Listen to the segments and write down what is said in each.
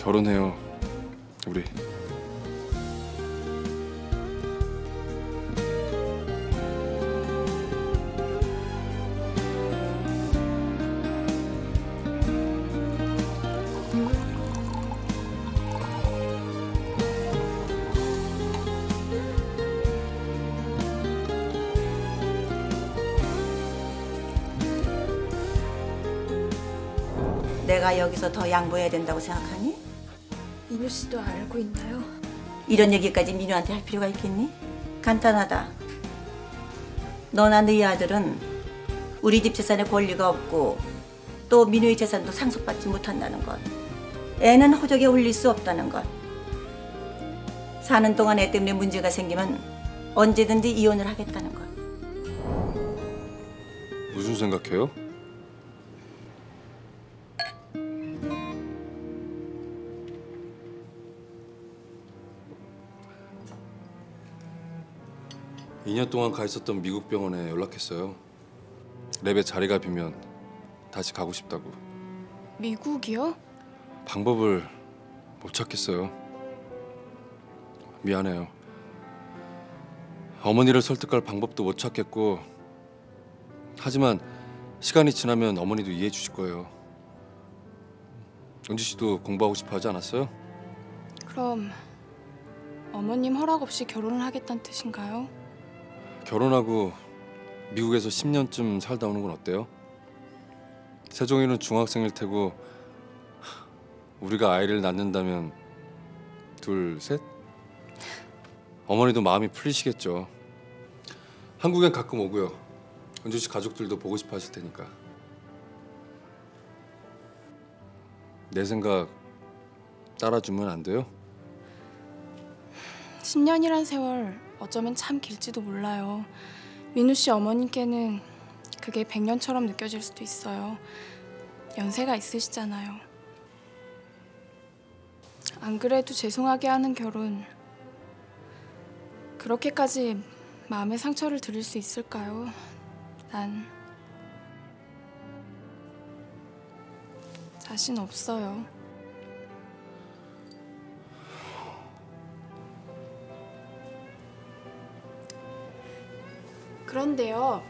결혼해요, 우리. 내가 여기서 더 양보해야 된다고 생각하니? 민우 씨도 알고 있나요? 이런 얘기까지 민우한테 할 필요가 있겠니? 간단하다. 너나 너희 아들은 우리 집 재산에 권리가 없고 또 민우의 재산도 상속받지 못한다는 것. 애는 호적에 올릴 수 없다는 것. 사는 동안 애 때문에 문제가 생기면 언제든지 이혼을 하겠다는 것. 무슨 생각해요? 이 년 동안 가 있었던 미국 병원에 연락했어요. 랩에 자리가 비면 다시 가고 싶다고. 미국이요? 방법을 못 찾겠어요. 미안해요. 어머니를 설득할 방법도 못 찾겠고, 하지만 시간이 지나면 어머니도 이해해 주실 거예요. 은지 씨도 공부하고 싶어 하지 않았어요? 그럼 어머님 허락 없이 결혼을 하겠다는 뜻인가요? 결혼하고 미국에서 10년쯤 살다 오는 건 어때요? 세종이는 중학생일 테고 우리가 아이를 낳는다면 둘, 셋? 어머니도 마음이 풀리시겠죠. 한국엔 가끔 오고요. 은주 씨 가족들도 보고 싶어 하실 테니까. 내 생각 따라주면 안 돼요? 10년이란 세월 어쩌면 참 길지도 몰라요. 민우 씨 어머님께는 그게 100년처럼 느껴질 수도 있어요. 연세가 있으시잖아요. 안 그래도 죄송하게 하는 결혼, 그렇게까지 마음의 상처를 드릴 수 있을까요? 난 자신 없어요. 그런데요,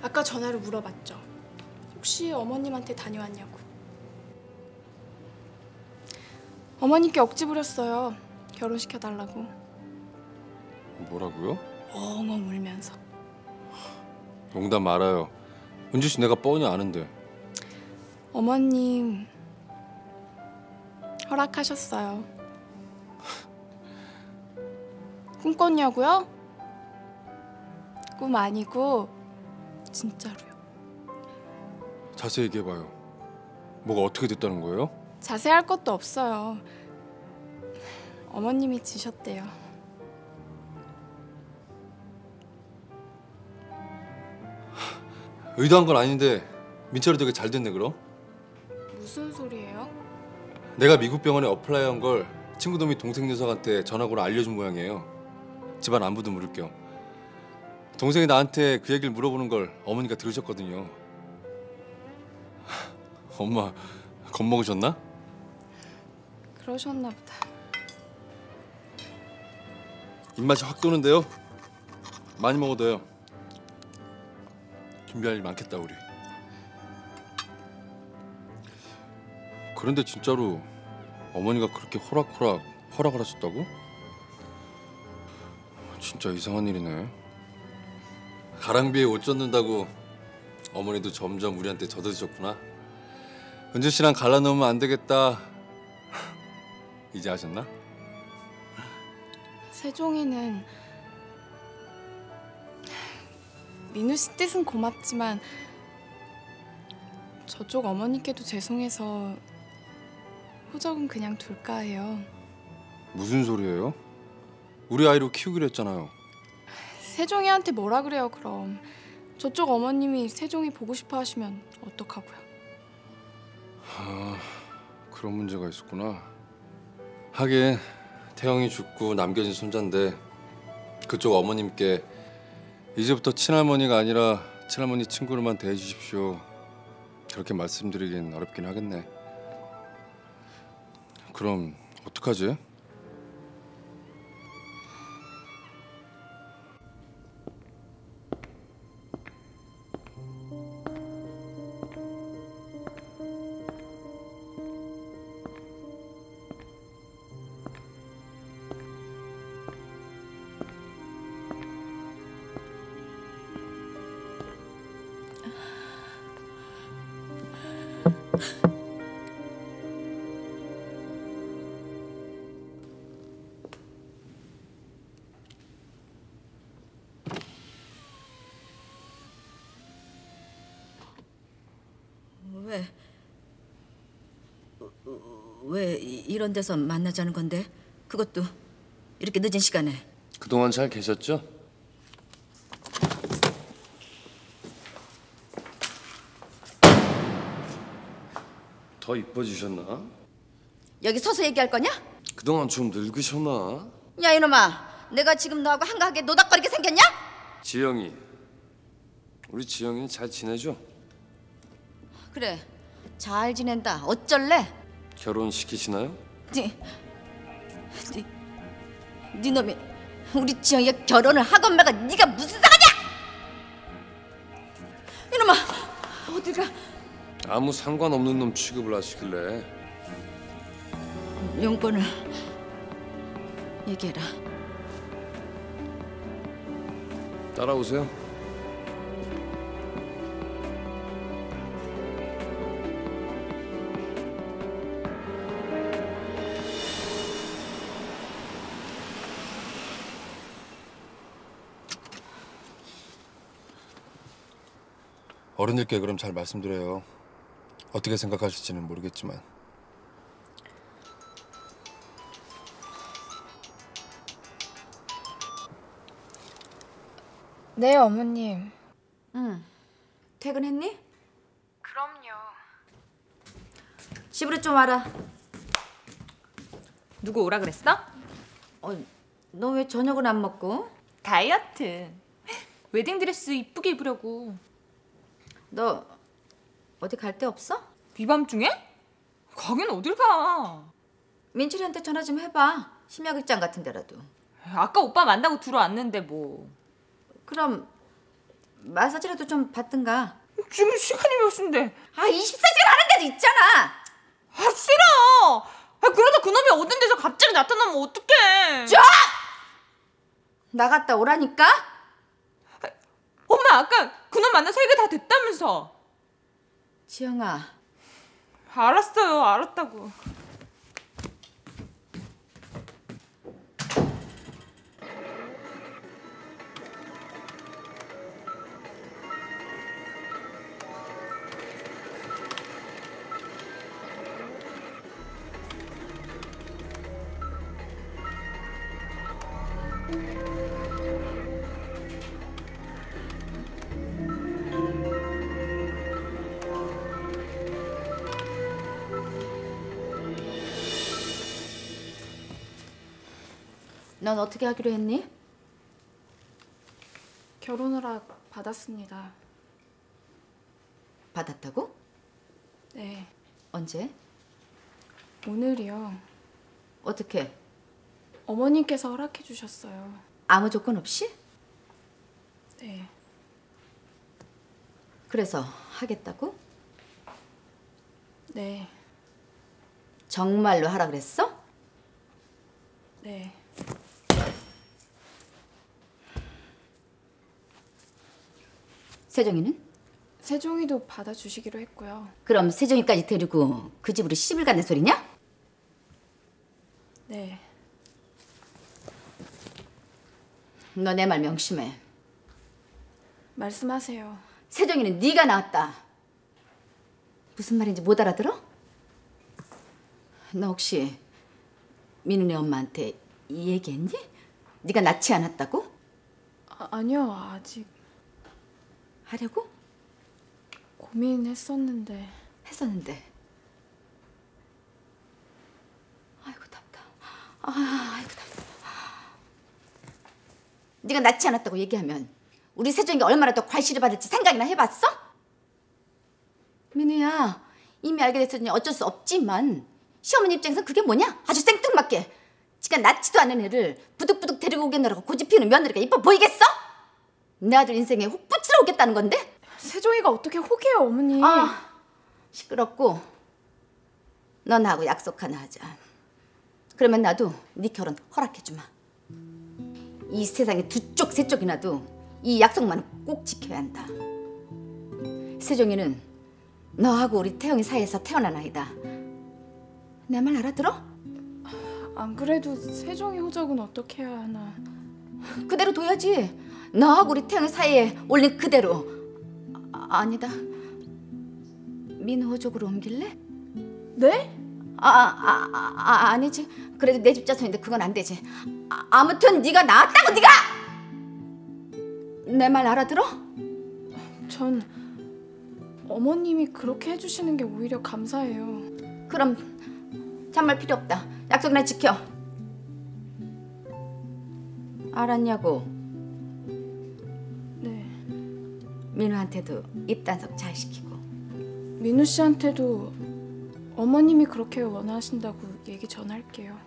아까 전화로 물어봤죠. 혹시 어머님한테 다녀왔냐고. 어머님께 억지 부렸어요. 결혼시켜달라고. 뭐라고요? 엉엉 울면서. 농담 말아요. 은주 씨 내가 뻔히 아는데. 어머님 허락하셨어요. 꿈꿨냐고요? 꿈 아니고 진짜로요. 자세히 얘기해봐요. 뭐가 어떻게 됐다는 거예요? 자세할 것도 없어요. 어머님이 지셨대요. 의도한 건 아닌데 민철이 되게 잘 됐네 그럼? 무슨 소리예요? 내가 미국 병원에 어플라이한 걸 친구도 및 동생 녀석한테 전화고로 알려준 모양이에요. 집안 안부도 물을 겸. 동생이 나한테 그 얘기를 물어보는 걸 어머니가 들으셨거든요. 엄마, 겁먹으셨나? 그러셨나 보다. 입맛이 확 도는데요? 많이 먹어도 돼요. 준비할 일 많겠다, 우리. 그런데 진짜로 어머니가 그렇게 호락호락 허락을 하셨다고? 진짜 이상한 일이네. 가랑비에 옷 젖는다고 어머니도 점점 우리한테 젖어드셨구나. 은주 씨랑 갈라놓으면 안 되겠다. 이제 아셨나? 세종이는 민우 씨 뜻은 고맙지만 저쪽 어머니께도 죄송해서 호적은 그냥 둘까 해요. 무슨 소리예요? 우리 아이로 키우기로 했잖아요. 세종이한테 뭐라 그래요, 그럼. 저쪽 어머님이 세종이 보고 싶어 하시면 어떡하고요? 아, 그런 문제가 있었구나. 하긴 태영이 죽고 남겨진 손자인데 그쪽 어머님께 이제부터 친할머니가 아니라 친할머니 친구로만 대해주십시오. 그렇게 말씀드리긴 어렵긴 하겠네. 그럼 어떡하지? 왜 이런 데서 만나자는 건데? 그것도 이렇게 늦은 시간에. 그동안 잘 계셨죠? 더 이뻐지셨나? 여기 서서 얘기할 거냐? 그동안 좀 늙으셨나? 야 이놈아, 내가 지금 너하고 한가하게 노닥거리게 생겼냐? 지영이, 우리 지영이 잘 지내죠? 그래, 잘 지낸다. 어쩔래? 결혼시키시나요? 네 놈이 우리 지영이가 결혼을 하건 말건 네가 무슨 상관이야! 이놈아, 어딜 가? 아무 상관없는 놈 취급을 하시길래. 용건을 얘기해라. 따라오세요. 어른들께 그럼 잘 말씀드려요. 어떻게 생각하실지는 모르겠지만. 네, 어머님. 응. 퇴근했니? 그럼요. 집으로 좀 와라. 누구 오라 그랬어? 너 왜 저녁은 안 먹고? 다이어트. 웨딩드레스 이쁘게 입으려고. 너 어디 갈 데 없어? 이밤중에? 가긴 어딜 가. 민철이한테 전화 좀 해봐. 심야극장 같은 데라도. 아까 오빠 만나고 들어왔는데 뭐. 그럼 마사지라도 좀 받든가. 지금 시간이 몇 시인데. 아 24시간 하는 데도 있잖아. 아 싫어. 아 그러다 그놈이 오던 데서 갑자기 나타나면 어떡해. 쫙! 나갔다 오라니까? 엄마 아까 그놈 만나서 얘기 다 됐다면서. 지영아. 알았어요. 알았다고. 넌 어떻게 하기로 했니? 결혼 허락 받았습니다. 받았다고? 네. 언제? 오늘이요. 어떻게? 어머님께서 허락해 주셨어요. 아무 조건 없이? 네. 그래서 하겠다고? 네. 정말로 하라 그랬어? 네. 세종이는? 세종이도 받아주시기로 했고요. 그럼 세종이까지 데리고 그 집으로 시집을 가는 소리냐? 네. 너 내 말 명심해. 말씀하세요. 세종이는 네가 낳았다. 무슨 말인지 못 알아들어? 너 혹시 민우네 엄마한테 얘기했니? 네가 낳지 않았다고? 아니요, 아직. 하려고? 고민했었는데. 했었는데. 아이고 답답. 아이고 답답. 네가 낳지 않았다고 얘기하면 우리 세종이가 얼마나 더 과시를 받을지 생각이나 해봤어? 민우야, 이미 알게 됐으니 어쩔 수 없지만 시어머니 입장에선 그게 뭐냐? 아주 생뚱맞게. 지가 낳지도 않은 애를 부득부득 데리고 오겠느라고 고집피우는 며느리가 이뻐 보이겠어? 내 아들 인생에 혹 붙이러 오겠다는 건데? 세종이가 어떻게 혹이에요, 어머니. 아, 시끄럽고 너 나하고 약속 하나 하자. 그러면 나도 네 결혼 허락해주마. 이 세상에 두 쪽, 세 쪽이나도 이 약속만은 꼭 지켜야 한다. 세종이는 너하고 우리 태영이 사이에서 태어난 아이다. 내 말 알아들어? 안 그래도 세종이 호적은 어떻게 해야 하나. 그대로 둬야지. 너하고 우리 태영이 사이에 올린 그대로. 아니다. 민호 호적으로 옮길래? 네? 아니지. 그래도 내 집 자손인데 그건 안 되지. 아무튼 네가 낳았다고 네가! 내 말 알아들어? 전 어머님이 그렇게 해주시는 게 오히려 감사해요. 그럼 잔말 필요 없다. 약속이나 지켜. 알았냐고? 네. 민우한테도 입단속 잘 시키고. 민우 씨한테도 어머님이 그렇게 원하신다고 얘기 전할게요.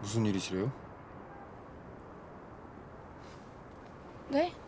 무슨 일이시래요? 네?